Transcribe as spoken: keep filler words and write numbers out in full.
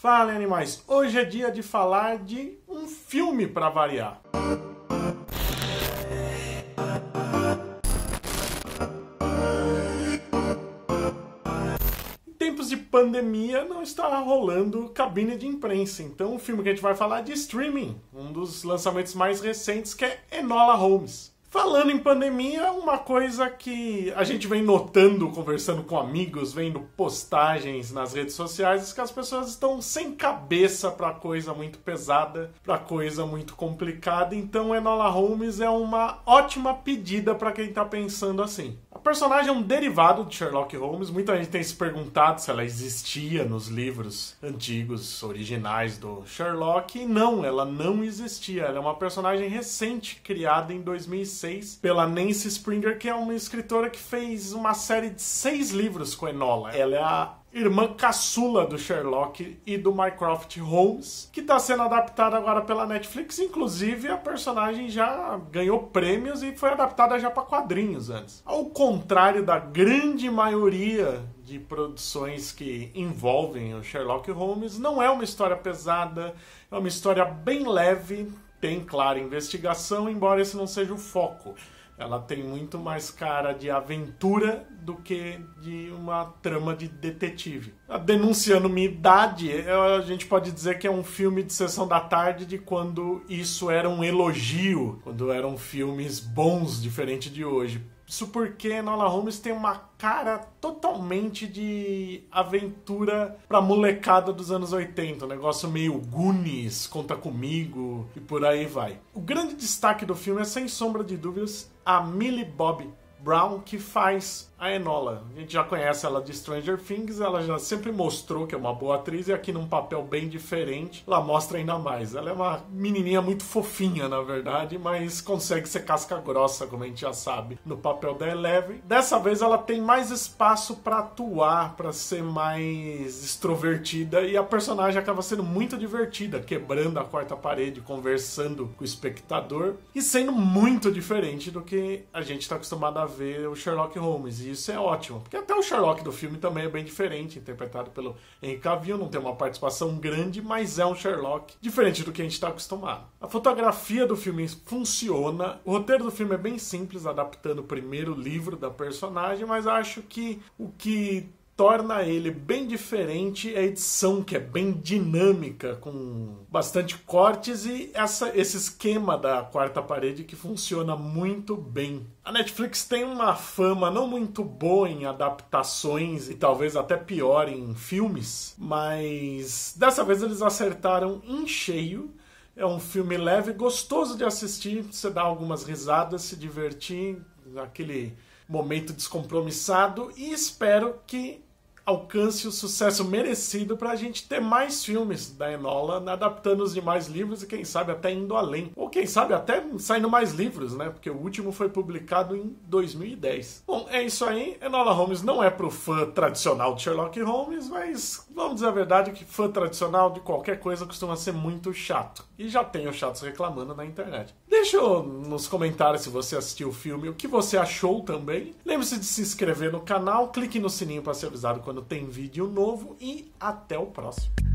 Fala, animais! Hoje é dia de falar de um filme para variar. Em tempos de pandemia não está rolando cabine de imprensa, então o filme que a gente vai falar é de streaming, um dos lançamentos mais recentes, que é Enola Holmes. Falando em pandemia, uma coisa que a gente vem notando, conversando com amigos, vendo postagens nas redes sociais, é que as pessoas estão sem cabeça para coisa muito pesada, para coisa muito complicada. Então, Enola Holmes é uma ótima pedida para quem está pensando assim. A personagem é um derivado de Sherlock Holmes. Muita gente tem se perguntado se ela existia nos livros antigos, originais do Sherlock. E não, ela não existia. Ela é uma personagem recente, criada em dois mil e seis. Pela Nancy Springer, que é uma escritora que fez uma série de seis livros com Enola. Ela é a irmã caçula do Sherlock e do Mycroft Holmes, que está sendo adaptada agora pela Netflix. Inclusive, a personagem já ganhou prêmios e foi adaptada já para quadrinhos antes. Ao contrário da grande maioria de produções que envolvem o Sherlock Holmes, não é uma história pesada, é uma história bem leve. Tem, claro, investigação, embora esse não seja o foco. Ela tem muito mais cara de aventura do que de uma trama de detetive. Denunciando minha idade, a gente pode dizer que é um filme de sessão da tarde de quando isso era um elogio, quando eram filmes bons, diferente de hoje. Isso porque Enola Holmes tem uma cara totalmente de aventura pra molecada dos anos oitenta. Um negócio meio Goonies, Conta Comigo e por aí vai. O grande destaque do filme é, sem sombra de dúvidas, a Millie Bobby Brown, que faz a Enola. A gente já conhece ela de Stranger Things, ela já sempre mostrou que é uma boa atriz, e aqui num papel bem diferente, ela mostra ainda mais. Ela é uma menininha muito fofinha, na verdade, mas consegue ser casca grossa, como a gente já sabe, no papel da Eleven. Dessa vez ela tem mais espaço para atuar, para ser mais extrovertida, e a personagem acaba sendo muito divertida, quebrando a quarta parede, conversando com o espectador, e sendo muito diferente do que a gente está acostumado a ver o Sherlock Holmes, e isso é ótimo, porque até o Sherlock do filme também é bem diferente, interpretado pelo Henry Cavill, não tem uma participação grande, mas é um Sherlock diferente do que a gente está acostumado. A fotografia do filme funciona, o roteiro do filme é bem simples, adaptando o primeiro livro da personagem, mas acho que o que torna ele bem diferente é a edição, que é bem dinâmica, com bastante cortes, e essa, esse esquema da quarta parede que funciona muito bem. A Netflix tem uma fama não muito boa em adaptações e talvez até pior em filmes, mas dessa vez eles acertaram em cheio. É um filme leve, gostoso de assistir, você dá algumas risadas, se divertir, aquele momento descompromissado, e espero que alcance o sucesso merecido para a gente ter mais filmes da Enola, adaptando os demais livros e quem sabe até indo além. Ou quem sabe até saindo mais livros, né? Porque o último foi publicado em dois mil e dez. Bom, é isso aí. Enola Holmes não é pro fã tradicional de Sherlock Holmes, mas vamos dizer a verdade que fã tradicional de qualquer coisa costuma ser muito chato. E já tenho chatos reclamando na internet. Deixa nos comentários se você assistiu o filme, o que você achou também. Lembre-se de se inscrever no canal, clique no sininho para ser avisado quando tem vídeo novo e até o próximo.